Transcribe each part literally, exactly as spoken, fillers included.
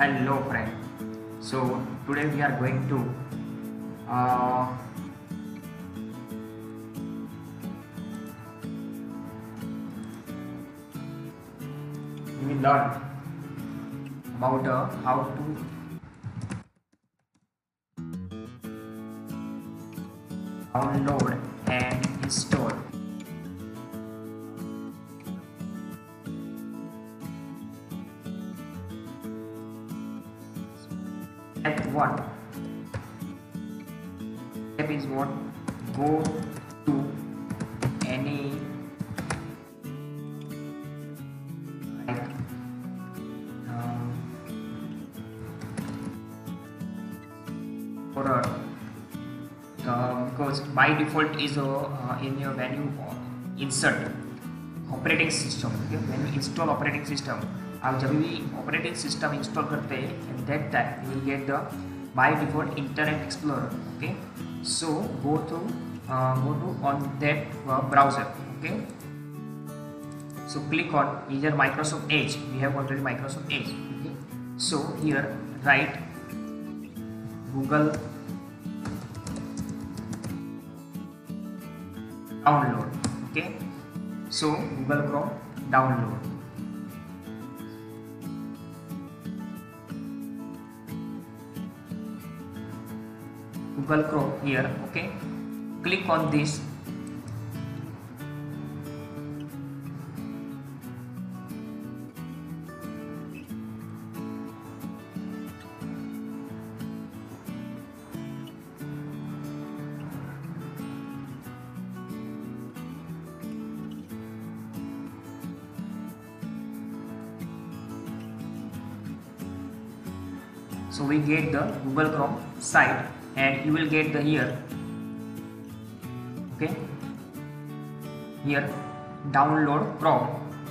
Hello friend, so today we are going to uh, we learn about uh, how to download and install Step one. Step is what? Go to any like um, or uh, because by default is uh, uh, in your menu uh, insert operating system. Okay? When you install operating system, आप जब भी operating system install करते हैं and that time you will get the by default internet explorer. Okay, so go to go to on that browser. Okay, so click on here Microsoft Edge. We have already Microsoft Edge. Okay, so here write Google download. Okay, so Google Chrome download. Google Chrome here. Okay, click on this. So we get the Google Chrome site. And you will get the here, okay, here download Chrome.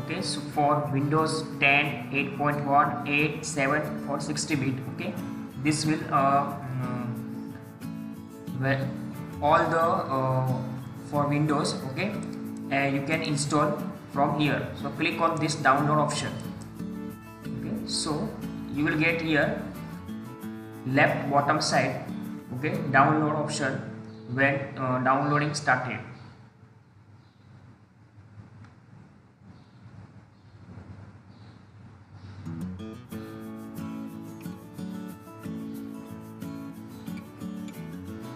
Okay, so for Windows ten, eight point one, eight, seven, or sixty bit. Okay, this will uh, well, all the uh, for Windows. Okay, and you can install from here. So click on this download option. Okay, so you will get here left bottom side. Okay, download option when uh, downloading started.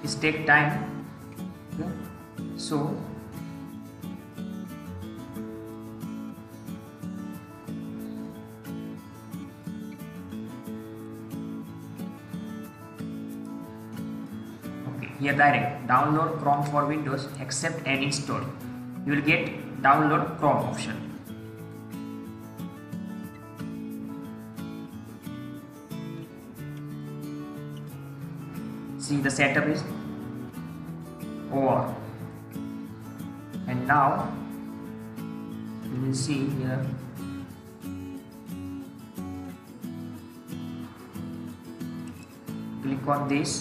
It take time. Okay. So here direct download Chrome for Windows, accept and install. You will get download Chrome option. See, the setup is over, and now you will see here. Click on this.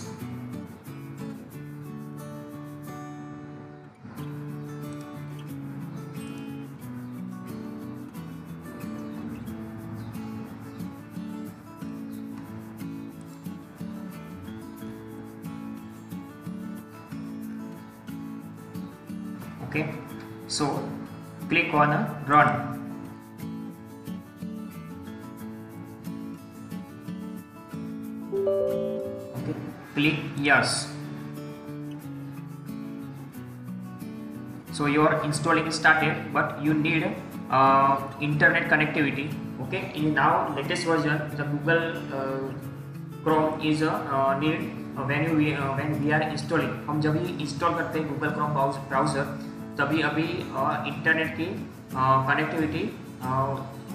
Okay, so click on run. Okay, click yes. So your installing is started, but you need uh, internet connectivity. Okay, in now latest version, the Google uh, Chrome is a uh, need uh, when we uh, when we are installing. हम जब भी install करते हैं Google Chrome browser, तभी अभी internet की connectivity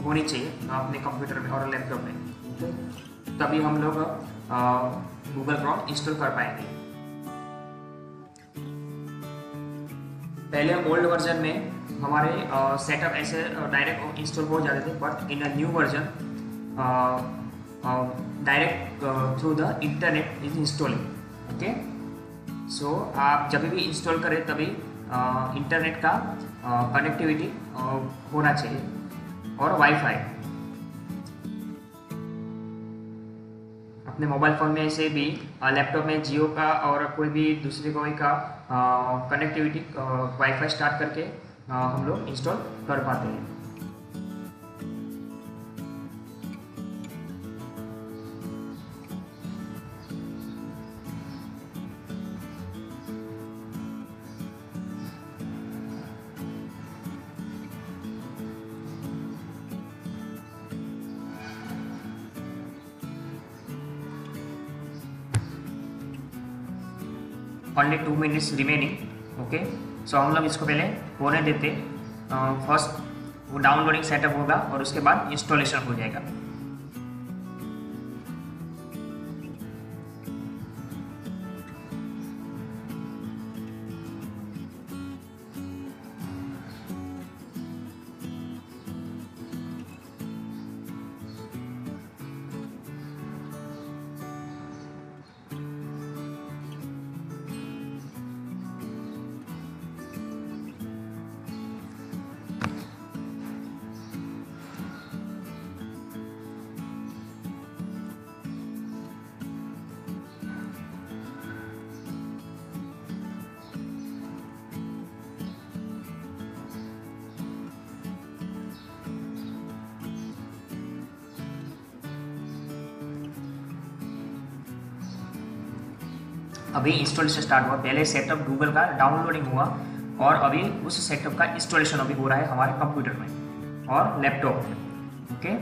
होनी चाहिए अपने कंप्यूटर में और लैपटॉप में. okay. तभी हम लोग गूगल क्रोम इंस्टॉल कर पाएंगे. पहले ओल्ड वर्जन में हमारे सेटअप ऐसे डायरेक्ट इंस्टॉल हो जाते थे, but in a new version direct through the internet is installing. Okay, so आप जब भी इंस्टॉल करें तभी इंटरनेट uh, का कनेक्टिविटी uh, uh, होना चाहिए और वाईफाई. अपने मोबाइल फ़ोन में से भी लैपटॉप में जियो का और कोई भी दूसरे कोई का कनेक्टिविटी वाईफाई स्टार्ट करके आ, हम लोग इंस्टॉल कर पाते हैं। Only two minutes remaining. Okay so हम लोग इसको पहले होने देते। फर्स्ट वो डाउनलोडिंग सेटअप होगा और उसके बाद इंस्टॉलेशन हो जाएगा। अभी इंस्टॉलेशन स्टार्ट हुआ, पहले सेटअप गूगल का डाउनलोडिंग हुआ और अभी उस सेटअप का इंस्टॉलेशन अभी हो रहा है हमारे कंप्यूटर में और लैपटॉप में। Okay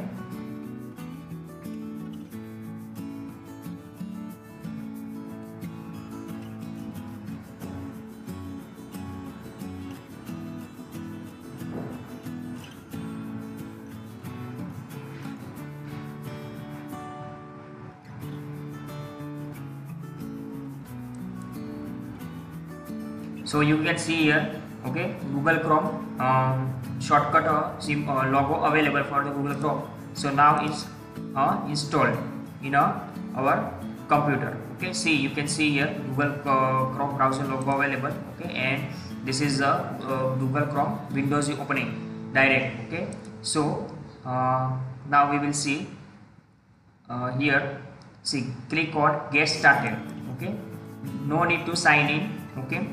so you can see here, okay, Google Chrome um, shortcut uh, sim, uh, logo available for the Google Chrome. So now it's uh, installed in uh, our computer. Okay, see you can see here Google uh, Chrome browser logo available. Okay, and this is the uh, uh, Google Chrome Windows opening direct. Okay, so uh, now we will see uh, here. See, click on get started. Okay, no need to sign in. Okay.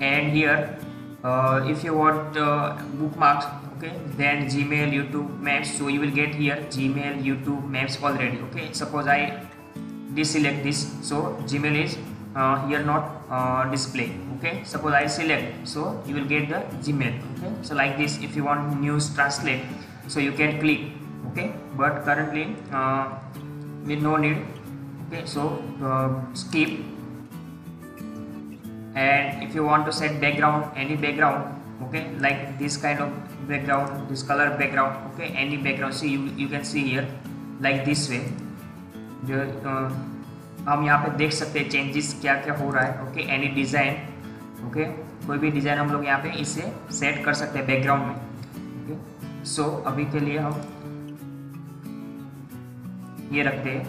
And here uh, if you want uh, bookmarks, okay, then Gmail, YouTube, Maps, so you will get here Gmail, YouTube, Maps already. Okay, suppose I deselect this, so Gmail is uh, here not uh, display. Okay, suppose I select, so you will get the Gmail. Okay, so like this, if you want news translate, so you can click. Okay, but currently uh, we no need. Okay, so uh, skip. And if you want to set background, any background, okay, like this kind of background, this color background, okay, any background. See you, you can see here, like this way. जो हम यहाँ पे देख सकते हैं changes क्या क्या हो रहा है, okay, any design, okay, कोई भी design हम लोग यहाँ पे इसे set कर सकते हैं background में, okay. So अभी के लिए हम ये रखते हैं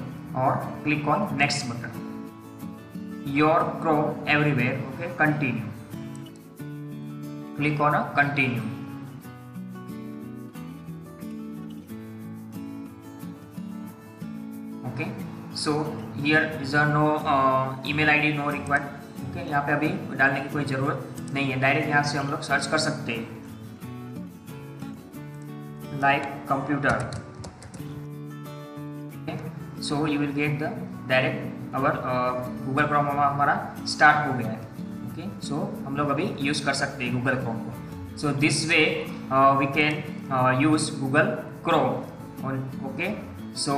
और click on next button. Your Chrome everywhere. Okay, continue. Click on a continue. Okay, so here is a no uh, email I D no required. Okay, यहाँ पे अभी डालने की कोई जरूरत नहीं है, डायरेक्ट यहाँ से हम लोग सर्च कर सकते हैं like computer. So you will get the direct. Our Google Chrome हमारा स्टार्ट हो गया है. Okay okay? सो so, हम लोग अभी यूज़ कर सकते हैं गूगल क्रोम को. So this way we can use Google Chrome. Okay so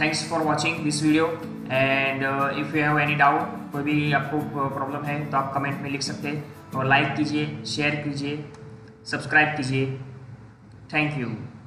thanks for watching this video and if you have any doubt, कोई भी आपको प्रॉब्लम है तो आप कमेंट में लिख सकते हैं और लाइक कीजिए, शेयर कीजिए, सब्सक्राइब कीजिए. Thank you.